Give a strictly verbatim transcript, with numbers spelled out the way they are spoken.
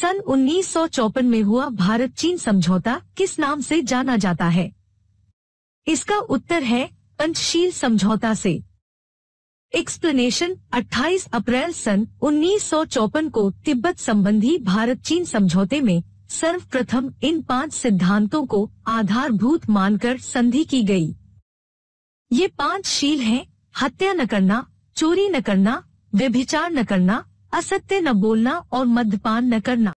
सन उन्नीस सौ चौपन में हुआ भारत चीन समझौता किस नाम से जाना जाता है? इसका उत्तर है पंचशील समझौता से। एक्सप्लेनेशन: अट्ठाईस अप्रैल सन उन्नीस सौ चौपन को तिब्बत संबंधी भारत चीन समझौते में सर्वप्रथम इन पांच सिद्धांतों को आधारभूत मानकर संधि की गई। ये पांच शील हैं: हत्या न करना, चोरी न करना, व्यभिचार न करना, असत्य न बोलना और मद्यपान न करना।